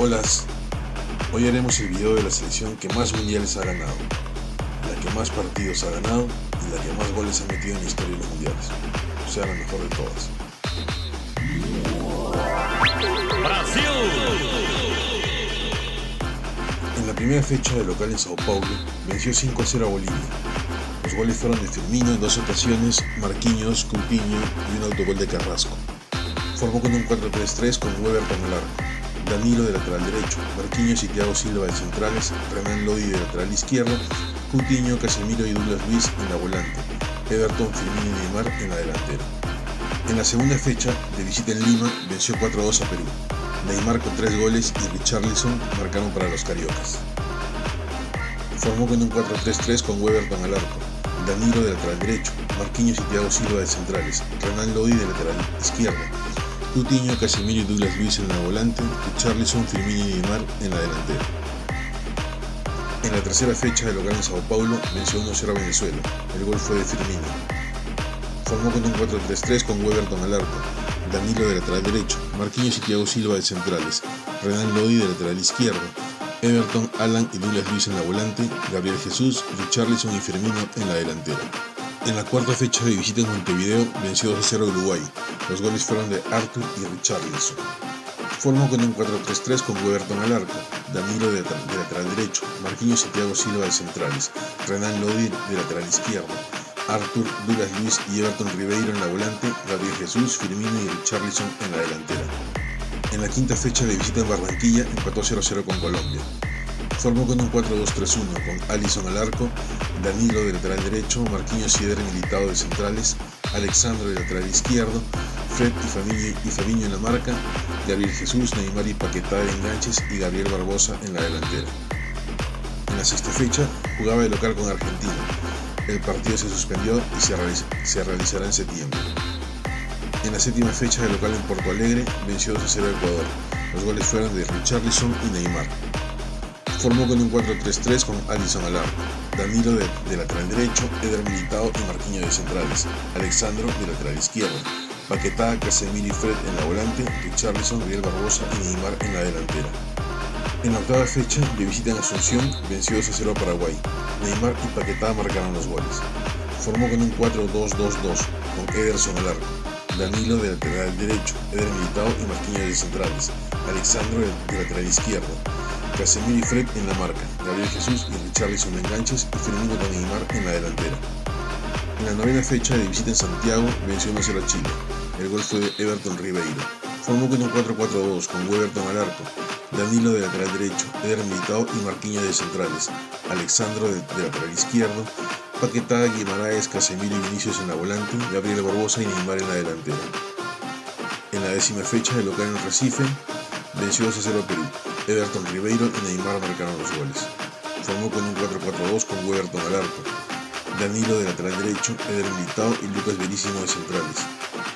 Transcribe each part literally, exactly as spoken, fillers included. Hola, hoy haremos el video de la selección que más mundiales ha ganado, la que más partidos ha ganado y la que más goles ha metido en la historia de los mundiales, o sea la mejor de todas. ¡Brasil! En la primera fecha de local en Sao Paulo, venció cinco a cero a Bolivia. Los goles fueron de Firmino en dos ocasiones, Marquinhos, Coutinho y un autogol de Carrasco. Formó con un cuatro tres tres con Weverton al arco, Danilo de lateral derecho, Marquinhos y Thiago Silva de centrales, Renan Lodi de lateral izquierdo, Coutinho, Casemiro y Douglas Luiz en la volante, Everton, Fabinho y Neymar en la delantera. En la segunda fecha, de visita en Lima, venció cuatro a dos a Perú. Neymar con tres goles y Richarlison marcaron para los cariocas. Formó con un cuatro tres tres con Weverton al arco, Danilo de lateral derecho, Marquinhos y Thiago Silva de centrales, Renan Lodi de lateral izquierdo, Coutinho, Casemiro y Douglas Luiz en la volante, Richarlison, Firmino y Neymar en la delantera. En la tercera fecha de local en Sao Paulo, venció uno a cero a Venezuela. El gol fue de Firmino. Formó con un cuatro tres tres con Weverton al arco, Danilo de lateral derecho, Marquinhos y Thiago Silva de centrales, Renan Lodi de lateral izquierdo, Everton, Alan y Douglas Luiz en la volante, Gabriel Jesús, Richarlison y Firmino en la delantera. En la cuarta fecha de visita en Montevideo, venció dos a cero a Uruguay. Los goles fueron de Arthur y Richarlison. Formó con un cuatro tres tres con Weverton al arco, Danilo de lateral derecho, Marquinhos y Thiago Silva de centrales, Renan Lodi de lateral izquierdo, Arthur, Douglas Luiz y Everton Ribeiro en la volante, Gabriel Jesús, Firmino y Richarlison en la delantera. En la quinta fecha de visita en Barranquilla, empató cero a cero con Colombia. Formó con un cuatro dos tres uno con Alisson al arco, Danilo de lateral derecho, Marquinhos y Éder Militão de centrales, Alex Sandro de lateral izquierdo, Fred y Fabinho en la marca, Gabriel Jesús, Neymar y Paquetá de enganches y Gabriel Barbosa en la delantera. En la sexta fecha jugaba de local con Argentina. El partido se suspendió y se, realiza, se realizará en septiembre. En la séptima fecha de local en Porto Alegre venció dos a cero a Ecuador. Los goles fueron de Richarlison y Neymar. Formó con un cuatro tres tres con Alisson al arco, Danilo de, de lateral derecho, Éder Militão y Marquinhos de centrales, Alex Sandro de lateral izquierdo, Paquetá, Casemiro y Fred en la volante, Richarlison, Gabriel Barbosa y Neymar en la delantera. En la octava fecha de visita en Asunción venció dos a cero a Paraguay. Neymar y Paquetá marcaron los goles. Formó con un cuatro dos dos dos con Ederson al arco, Danilo de lateral derecho, Éder Militão y Marquinhos de centrales, Alex Sandro de, de lateral izquierdo, Casemiro y Fred en la marca, Gabriel Jesús y Richarlison en enganches y Firmino con Neymar en la delantera. En la novena fecha de visita en Santiago venció uno a cero a Chile. El gol fue de Everton Ribeiro. Formó con un cuatro cuatro dos con Weverton al arco, Danilo de lateral derecho, Éder Militão y Marquinhos de centrales, Alexandro de, de lateral izquierdo, Paquetá, Guimaraes, Casemiro y Vinicius en la volante, Gabriel Barbosa y Neymar en la delantera. En la décima fecha de local en Recife venció dos a cero a Perú. Everton Ribeiro y Neymar marcaron los goles. Formó con un cuatro cuatro dos con Weverton al arco, Danilo de lateral derecho, Éder Militão y Lucas Verísimo de centrales,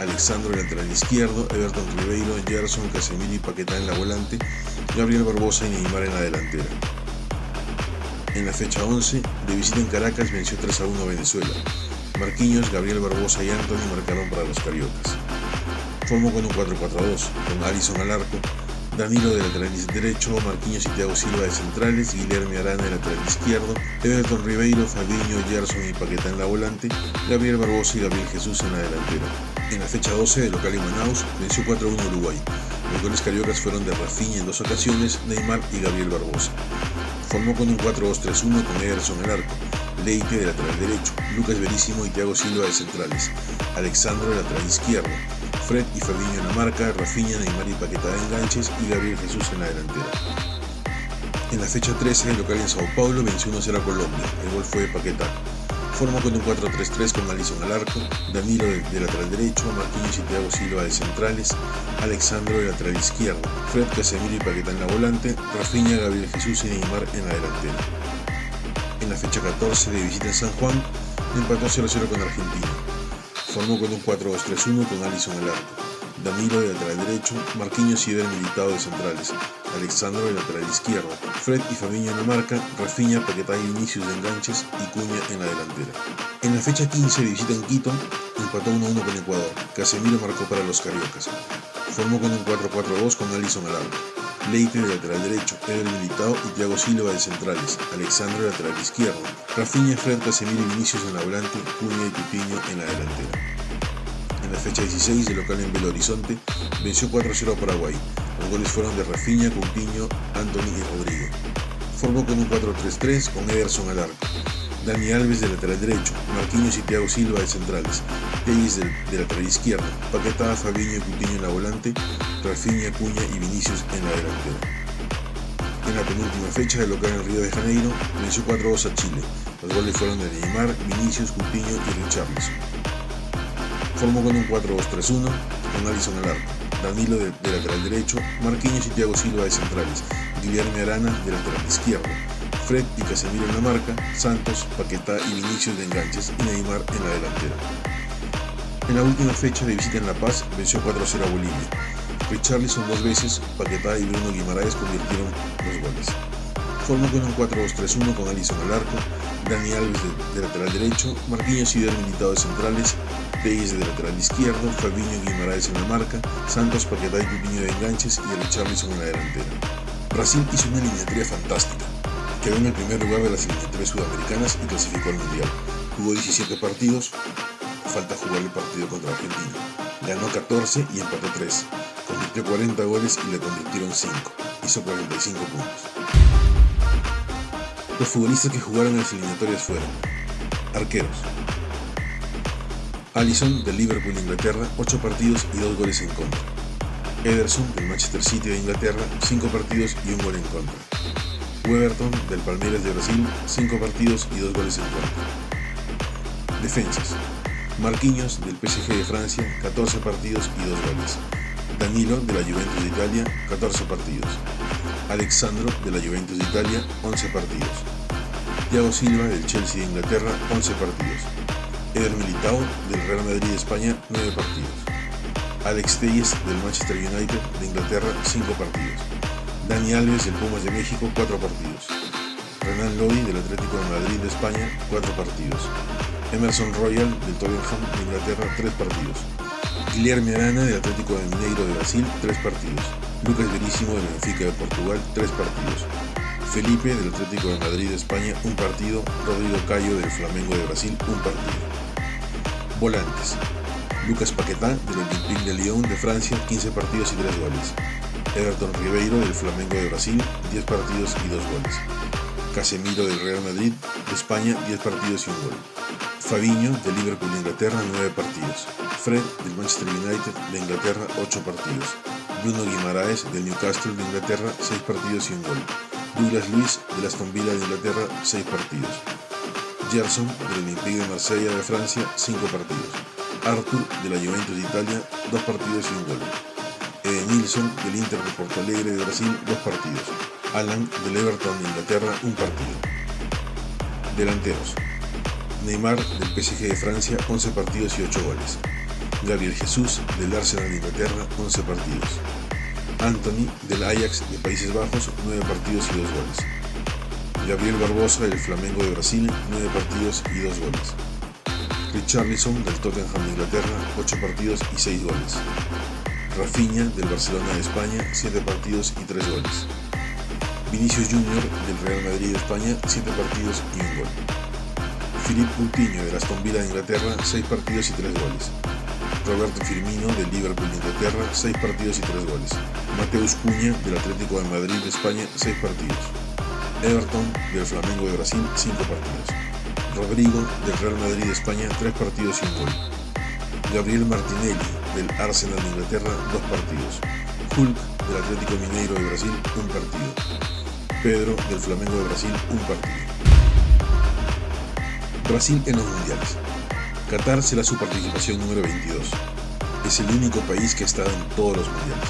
Alex Sandro de lateral izquierdo, Everton Ribeiro, Gerson, Casemiro y Paquetá en la volante, Gabriel Barbosa y Neymar en la delantera. En la fecha once, de visita en Caracas venció tres a uno a Venezuela. Marquinhos, Gabriel Barbosa y Antony marcaron para los cariocas. Formó con un cuatro cuatro dos con Alisson al arco, Danilo de lateral derecho, Marquinhos y Thiago Silva de centrales, Guilherme Arana de lateral izquierdo, Everton Ribeiro, Fabinho, Gerson y Paquetá en la volante, Gabriel Barbosa y Gabriel Jesús en la delantera. En la fecha doce de local en Manaus, venció cuatro a uno Uruguay. Los goles cariocas fueron de Rafinha en dos ocasiones, Neymar y Gabriel Barbosa. Formó con un cuatro dos tres uno con Ederson al arco, Leite de lateral derecho, Lucas Verísimo y Thiago Silva de centrales, Alexandro de lateral izquierdo, Fred y Fabinho en la marca, Rafinha, Neymar y Paquetá de enganches y Gabriel Jesús en la delantera. En la fecha trece, el local en Sao Paulo venció uno a cero a Colombia. El gol fue de Paquetá. Formó con un cuatro tres tres con Alisson al arco, Danilo de, de lateral derecho, Marquinhos y Thiago Silva de centrales, Alexandro de lateral izquierdo, Fred, Casemiro y Paquetá en la volante, Rafinha, Gabriel Jesús y Neymar en la delantera. En la fecha catorce de visita en San Juan, empató cero a cero con Argentina. Formó con un cuatro dos tres uno con Alisson al arco, Danilo de lateral derecho, Marquinhos y Éder Militão de centrales, Alexandro de lateral izquierdo, Fred y Fabinho en la marca, Rafinha, Paquetá y Vinicius de enganches y Cunha en la delantera. En la fecha quince de visita en Quito, empató uno a uno con Ecuador. Casemiro marcó para los cariocas. Formó con un cuatro cuatro dos con Alisson al arco, Leite de lateral derecho, Éder Militão y Thiago Silva de centrales, Alex Sandro de lateral izquierdo, Rafinha, Fred, Casemiro y Vinicius en la volante, Cunha y Coutinho en la delantera. En la fecha dieciséis, el local en Belo Horizonte venció cuatro a cero a Paraguay. Los goles fueron de Rafinha, Coutinho, Antony y Rodrigo. Formó con un cuatro tres tres con Ederson al arco. Dani Alves de lateral derecho, Marquinhos y Thiago Silva de centrales, Telles de lateral izquierdo, Paquetá, Fabinho y Coutinho en la volante, Rafinha, Cunha y Vinicius en la delantera. En la penúltima fecha, el local en Río de Janeiro venció cuatro dos a Chile. Los goles fueron de Neymar, Vinicius, Coutinho y Richarlison. Formó con un cuatro dos tres uno con Alisson al arco, Danilo de, de lateral derecho, Marquinhos y Thiago Silva de centrales, Guilherme Arana de lateral izquierdo, Fred y Casemiro en la marca, Santos, Paquetá y Vinicius de enganches y Neymar en la delantera. En la última fecha de visita en La Paz venció cuatro cero a Bolivia. Richarlison dos veces, Paquetá y Bruno Guimaraes convirtieron los goles. Formó con un cuatro dos tres uno con Alisson al arco, Dani Alves de, de lateral derecho, Marquinhos y Éder Militão de centrales, Telles de lateral izquierdo, Fabinho y Guimaraes en la marca, Santos, Paquetá y Coutinho de enganches y Richarlison en la delantera. Brasil hizo una eliminatoria fantástica. Quedó en el primer lugar de las eliminatorias sudamericanas y clasificó al Mundial. Jugó diecisiete partidos, falta jugar el partido contra Argentina. Ganó catorce y empató tres. Convirtió cuarenta goles y le convirtieron cinco. Hizo cuarenta y cinco puntos. Los futbolistas que jugaron en las eliminatorias fueron: arqueros, Alisson del Liverpool de Inglaterra, ocho partidos y dos goles en contra; Ederson del Manchester City de Inglaterra, cinco partidos y un gol en contra; Weverton del Palmeiras de Brasil, cinco partidos y dos goles en contra. Defensas: Marquinhos del P S G de Francia, catorce partidos y dos goles; Danilo de la Juventus de Italia, catorce partidos; Alex Sandro de la Juventus de Italia, once partidos; Thiago Silva del Chelsea de Inglaterra, once partidos; Éder Militão del Real Madrid de España, nueve partidos; Alex Telles del Manchester United de Inglaterra, cinco partidos; Dani Alves del Pumas de México, cuatro partidos; Renan Lodi del Atlético de Madrid de España, cuatro partidos; Emerson Royal del Tottenham de Inglaterra, tres partidos; Guilherme Arana del Atlético de Mineiro de Brasil, tres partidos; Lucas Verísimo del Benfica de Portugal, tres partidos; Felipe del Atlético de Madrid de España, un partido; Rodrigo Caio del Flamengo de Brasil, un partido. Volantes: Lucas Paquetá del Olympique de Lyon de Francia, quince partidos y tres goles; Everton Ribeiro del Flamengo de Brasil, diez partidos y dos goles; Casemiro del Real Madrid de España, diez partidos y un gol; Fabinho del Liverpool de Inglaterra, nueve partidos; Fred del Manchester United de Inglaterra, ocho partidos; Bruno Guimaraes del Newcastle de Inglaterra, seis partidos y un gol; Douglas Luiz del Aston Villa de Inglaterra, seis partidos; Gerson del Olympique de Marsella de Francia, cinco partidos; Arthur de la Juventus de Italia, dos partidos y un gol; Éder Militão del Inter de Porto Alegre de Brasil, dos partidos; Alan del Everton de Inglaterra, un partido. Delanteros: Neymar del P S G de Francia, once partidos y ocho goles; Gabriel Jesús del Arsenal de Inglaterra, once partidos; Antony del Ajax de Países Bajos, nueve partidos y dos goles; Gabriel Barbosa del Flamengo de Brasil, nueve partidos y dos goles; Richarlison del Tottenham de Inglaterra, ocho partidos y seis goles; Rafinha del Barcelona de España, siete partidos y tres goles; Vinicius Junior del Real Madrid de España, siete partidos y un gol; Philippe Coutinho del Aston Villa de Inglaterra, seis partidos y tres goles; Roberto Firmino del Liverpool de Inglaterra, seis partidos y tres goles; Mateus Cunha del Atlético de Madrid de España, seis partidos; Everton del Flamengo de Brasil, cinco partidos; Rodrigo del Real Madrid de España, tres partidos y un gol; Gabriel Martinelli del Arsenal de Inglaterra, dos partidos; Hulk del Atlético Mineiro de Brasil, un partido; Pedro del Flamengo de Brasil, un partido. Brasil en los mundiales. Qatar será su participación número veintidós. Es el único país que ha estado en todos los mundiales.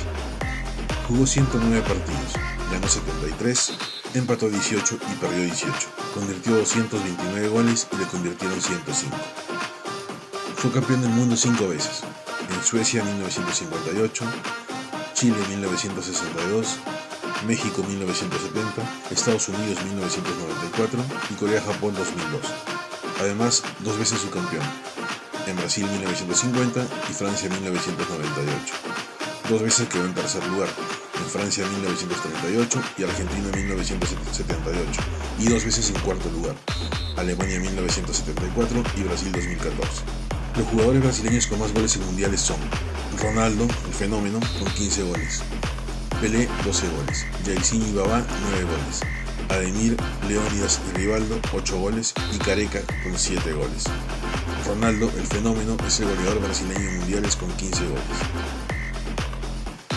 Jugó ciento nueve partidos, ganó setenta y tres, empató dieciocho y perdió dieciocho. Convirtió doscientos veintinueve goles y le convirtieron ciento cinco. Fue campeón del mundo cinco veces: en Suecia mil novecientos cincuenta y ocho, Chile mil novecientos sesenta y dos, México mil novecientos setenta, Estados Unidos mil novecientos noventa y cuatro y Corea-Japón dos mil dos. Además, dos veces subcampeón: en Brasil mil novecientos cincuenta y Francia mil novecientos noventa y ocho. Dos veces quedó en tercer lugar, en Francia en mil novecientos treinta y ocho y Argentina en mil novecientos setenta y ocho, y dos veces en cuarto lugar, Alemania en mil novecientos setenta y cuatro y Brasil dos mil catorce. Los jugadores brasileños con más goles en mundiales son Ronaldo, el fenómeno, con quince goles, Pelé, doce goles, Jairzinho y Babá, nueve goles, Ademir, Leónidas y Rivaldo, ocho goles, y Careca con siete goles. Ronaldo, el fenómeno, es el goleador brasileño en mundiales con quince goles.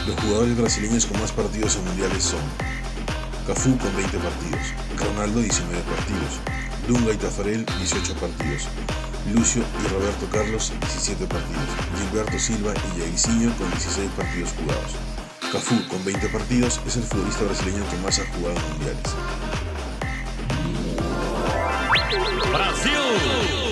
Los jugadores brasileños con más partidos en mundiales son Cafu con veinte partidos, Ronaldo diecinueve partidos, Dunga y Tafarel dieciocho partidos, Lucio y Roberto Carlos diecisiete partidos, Gilberto Silva y Jairzinho con dieciséis partidos jugados. Cafu, con veinte partidos, es el futbolista brasileño que más ha jugado en mundiales. ¡Brasil!